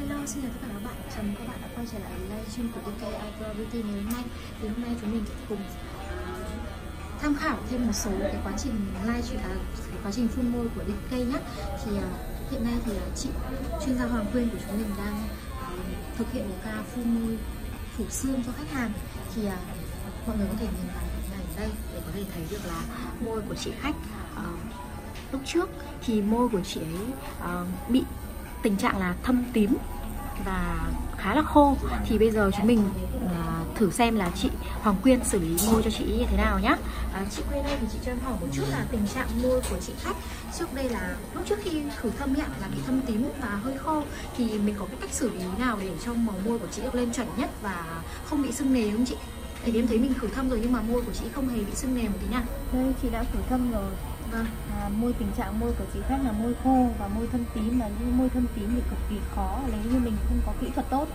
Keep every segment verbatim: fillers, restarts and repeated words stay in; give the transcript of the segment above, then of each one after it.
Hello, xin chào tất cả các bạn. Chào mừng các bạn đã quay trở lại live stream của đê ca Eyebrows Beauty ngày hôm nay. Thì hôm nay chúng mình sẽ cùng tham khảo thêm một số cái quá trình live stream, à, cái quá trình phun môi của đê ca nhé. Thì à, hiện nay thì à, chị chuyên gia Hoàng Quyên của chúng mình đang à, thực hiện một ca phun môi phủ xương cho khách hàng. Thì à, mọi người có thể nhìn vào hình ảnh đây để có thể thấy được là môi của chị khách à, lúc trước thì môi của chị ấy à, bị tình trạng là thâm tím và khá là khô. Thì bây giờ chúng mình uh, thử xem là chị Hoàng Quyên xử lý môi cho chị như thế nào nhá. À, chị Quyên ơi, thì chị cho em hỏi một chút là tình trạng môi của chị khách trước đây là lúc trước khi khử thâm ấy là bị thâm tím và hơi khô, thì mình có cái cách xử lý nào để cho màu môi của chị được lên chuẩn nhất và không bị sưng nề không chị? Tại vì em thấy mình khử thâm rồi nhưng mà môi của chị không hề bị sưng nề một tí nào. Đây, chị đã khử thâm rồi. Vâng. À, môi tình trạng môi của chị khác là môi khô và môi thâm tím, mà những môi thâm tím thì cực kỳ khó nếu như mình không có kỹ thuật tốt.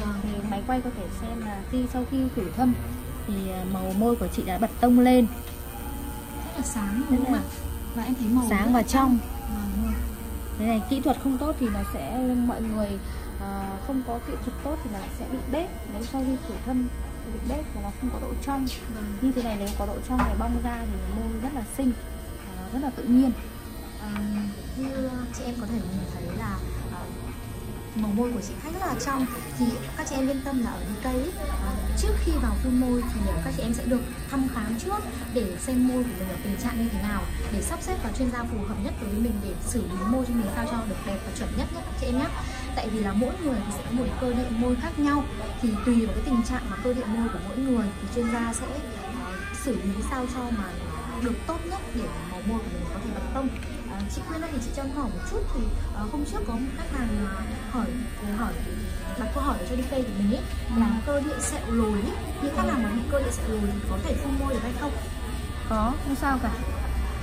Vâng. Thì máy quay có thể xem là khi sau khi khử thâm thì màu môi của chị đã bật tông lên, rất là sáng đúng không ạ? Và em thấy màu sáng và trong. Vâng. Thế này kỹ thuật không tốt thì nó sẽ mọi người à, không có kỹ thuật tốt thì là sẽ bị bết. Nếu sau khi khử thâm bị bết và nó không có độ trong. Vâng. Như thế này nếu có độ trong này bong ra thì môi rất là xinh, rất là tự nhiên. À, như chị em có thể nhìn thấy là à, màu môi của chị khách rất là trong. Thì các chị em yên tâm là ở đê ca à, trước khi vào phun môi thì các chị em sẽ được thăm khám trước để xem môi của mình ở tình trạng như thế nào, để sắp xếp vào chuyên gia phù hợp nhất đối với mình, để xử lý môi cho mình sao cho được đẹp và chuẩn nhất nhé các chị em nhé. Tại vì là mỗi người thì sẽ có một cơ địa môi khác nhau, thì tùy vào cái tình trạng mà cơ địa môi của mỗi người thì chuyên gia sẽ uh, xử lý sao cho mà được tốt nhất để màu môi của mình có thể bật tông. Uh, chị Quyên ơi, thì chị cho em hỏi một chút, thì uh, hôm trước có một khách hàng uh, hỏi hỏi đặt câu hỏi cho đê ca của mình ấy, là ừ. cơ địa sẹo lồi ấy, những khách hàng mà bị cơ địa sẹo lồi thì có thể phun môi được hay không? Có, không sao cả.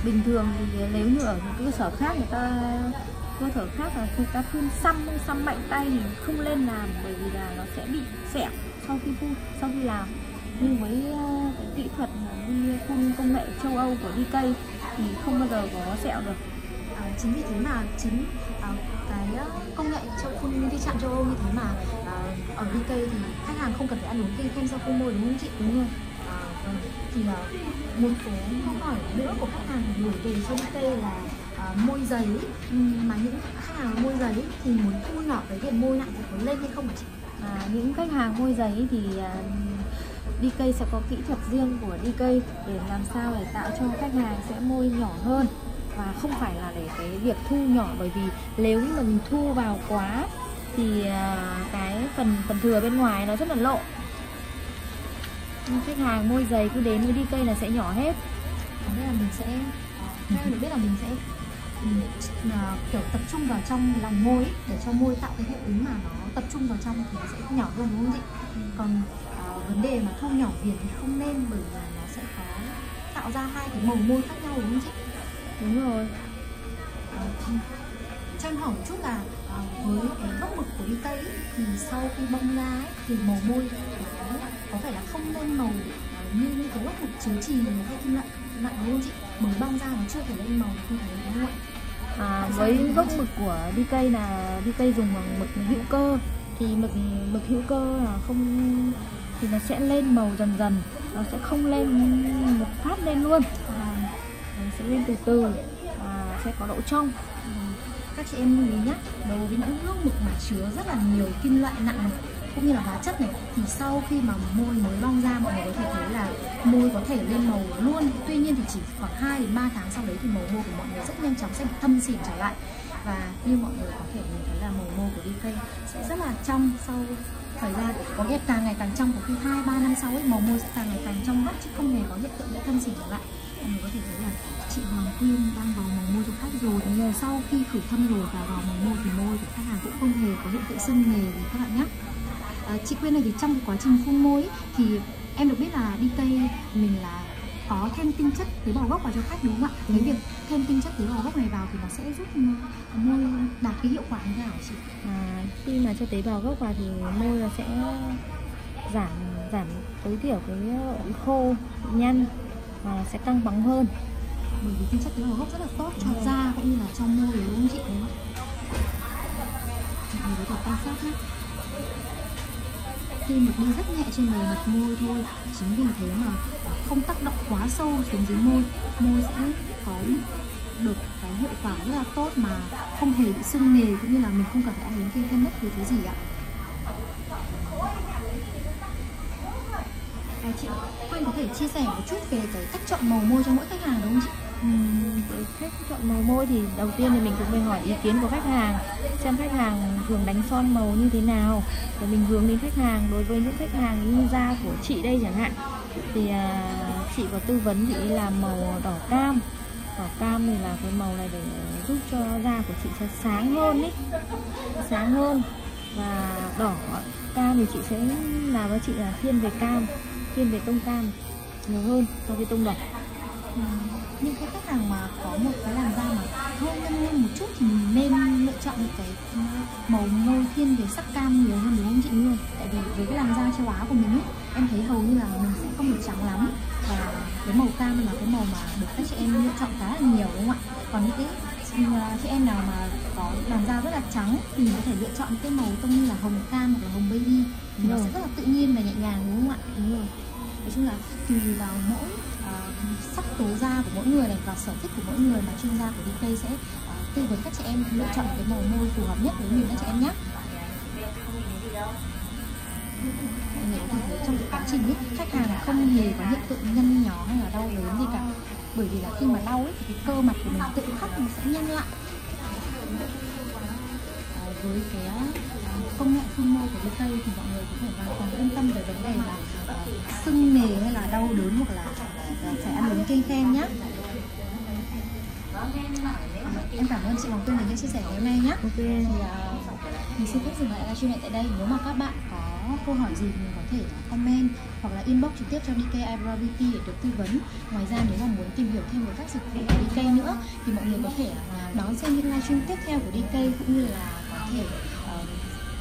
Bình thường thì nếu như ở những cơ sở khác người ta cơ sở khác là người ta phun xăm xăm mạnh tay thì không lên làm, bởi vì là nó sẽ bị sẹo sau khi phun, sau khi làm. Nhưng với cái kỹ thuật như phun công nghệ châu Âu của đê ca thì không bao giờ có sẹo được. À, chính vì thế mà chính à, cái công nghệ trong phun như chạm châu Âu như thế mà à, ở đê ca thì khách hàng không cần phải ăn uống kiêng khem sau phun môi, đúng không chị? Đúng rồi. À, ừ. Thì à, một số câu hỏi nữa của khách hàng gửi về cho đê ca là à, môi dày, mà những khách hàng môi dày thì muốn thu nhỏ cái điểm môi nặng thì có lên hay không hả chị? À, những khách hàng môi dày thì à, đê ca sẽ có kỹ thuật riêng của đê ca để làm sao để tạo cho khách hàng sẽ môi nhỏ hơn, và không phải là để cái việc thu nhỏ, bởi vì nếu mà mình thu vào quá thì à, cái phần phần thừa bên ngoài nó rất là lộ. Nhưng khách hàng môi dày cứ đến với đê ca là sẽ nhỏ hết. Có nghĩa là mình sẽ ngay mình biết là mình sẽ là kiểu tập trung vào trong lòng môi ấy, để cho môi tạo cái hiệu ứng mà nó tập trung vào trong thì nó sẽ nhỏ hơn, đúng không chị? Ừ. Còn uh, vấn đề mà thu nhỏ viền thì không nên, bởi vì nó sẽ có tạo ra hai cái màu môi khác nhau, đúng không chị? Đúng rồi. Uh, cho em hỏi một chút là uh, với cái góc mực của đê ca thì sau khi bong ra ấy, thì màu môi nó có phải là không lên màu như như cái góc mực chứa chì hay kim loại nặng, đúng không chị? Mới bong ra nó chưa thể lên màu như thế, đúng không ạ? À, với gốc mực của đê ca là đê ca dùng bằng mực hữu cơ, thì mực mực hữu cơ là không thì nó sẽ lên màu dần dần, nó sẽ không lên một phát lên luôn, à, nó sẽ lên từ từ, à, sẽ có độ trong. Các chị em lưu ý nhé, đối với những gốc mực mà chứa rất là nhiều kim loại nặng này, cũng như là hóa chất này, thì sau khi mà môi mới bong ra mọi người có thể thấy là môi có thể lên màu luôn. Tuy nhiên thì chỉ khoảng hai đến ba tháng sau đấy thì màu môi của mọi người rất nhanh chóng sẽ bị thâm xỉn trở lại, và như mọi người có thể nhìn thấy là màu môi của đê ca sẽ rất là trong sau thời gian, có nghĩa càng ngày càng trong, có khi hai ba năm sau ấy màu môi sẽ càng ngày càng trong gắt, chứ không hề có hiện tượng bị thâm xỉn trở lại. Mọi người có thể thấy là chị Hoàng Quyên đang vào màu môi cho khách rồi, nhưng sau khi khử thâm rồi và vào màu môi thì môi của khách hàng cũng không hề có hiện tượng sưng nề gì các bạn nhé. À, chị Quyên này, thì trong cái quá trình phun môi ấy, thì em được biết là đê ca mình là có thêm tinh chất tế bào gốc vào cho khách, đúng không ạ? Cái ừ. việc thêm tinh chất tế bào gốc này vào thì nó sẽ giúp môi đạt cái hiệu quả như thế nào chị? À, khi mà cho tế bào gốc vào thì môi là sẽ giảm giảm tối thiểu cái khô nhăn và sẽ căng bóng hơn, bởi vì tinh chất tế bào gốc rất là tốt cho da cũng như là cho môi, đúng không chị? cùng với cả quan sát nhé. Khi mực đi rất nhẹ trên bề mặt môi thôi, chính vì thế mà không tác động quá sâu xuống dưới môi, môi sẽ có được cái hiệu quả rất là tốt mà không hề bị sưng nề, cũng như là mình không cần phải ăn đến khi thêm mất thì thứ gì ạ. À, chị Quyên có thể chia sẻ một chút về cái cách chọn màu môi cho mỗi khách hàng đúng không chị? Uhm, cách chọn màu môi thì đầu tiên thì mình cũng phải hỏi ý kiến của khách hàng, xem khách hàng thường đánh son màu như thế nào để mình hướng đến khách hàng. Đối với những khách hàng như da của chị đây chẳng hạn thì à, chị có tư vấn chị là màu đỏ cam. Đỏ cam thì là cái màu này để giúp cho da của chị sẽ sáng hơn ấy, sáng hơn. Và đỏ cam thì chị sẽ làm với chị là thiên về cam, thiên về tông cam nhiều hơn so với tông đỏ. Ừ. Nhưng cái khách hàng mà có một cái làn da mà thơm hơn, hơn một chút thì mình nên lựa chọn một cái màu môi thiên về sắc cam nhiều hơn đúng không chị Nguyên? Tại vì với cái làn da châu Á của mình ấy, em thấy hầu như là mình sẽ không được trắng lắm, và cái màu cam là cái màu mà được các chị em lựa chọn khá là nhiều đúng không ạ? Còn những cái chị em nào mà có làn da rất là trắng thì có thể lựa chọn cái màu tông như là hồng cam hoặc là hồng baby, nó sẽ rất là tự nhiên và nhẹ nhàng đúng không ạ? Đúng rồi. Nói chung là tùy vào mỗi uh, sắc tố da của mỗi người này và sở thích của mỗi người mà chuyên gia của đê ca sẽ uh, tư vấn các chị em lựa chọn cái màu môi phù hợp nhất với mình các chị em nhé. Nếu thì trong cái quá trình ấy, khách hàng không hề có hiện tượng nhăn nhó hay là đau đớn gì cả, bởi vì là khi mà đau ấy, thì cái cơ mặt của mình tự khắc nó sẽ nhăn lại. À, với cái công nghệ phun môi của đê ca thì mọi người cũng phải hoàn toàn yên tâm về vấn đề là uh, sưng nề hay là đau đớn hoặc là uh, phải ăn uống kiêng khem nhé. Em cảm ơn chị Hoàng Quyên về những chia sẻ ngày hôm nay nhé. Ok. Thì uh, mình xin phép dừng lại livestream tại đây. Nếu mà các bạn có câu hỏi gì mình có thể comment hoặc là inbox trực tiếp cho đê ca Eyebrows Beauty để được tư vấn. Ngoài ra nếu mà muốn tìm hiểu thêm về các dịch vụ của đê ca nữa thì mọi người có thể uh, đón xem những livestream tiếp theo của đê ca, cũng như là có thể uh,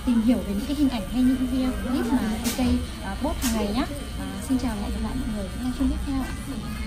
tìm hiểu về những cái hình ảnh hay những video clip mà đê ca uh, post hàng ngày nhé. Uh, xin chào lại các bạn mọi người những livestream tiếp theo.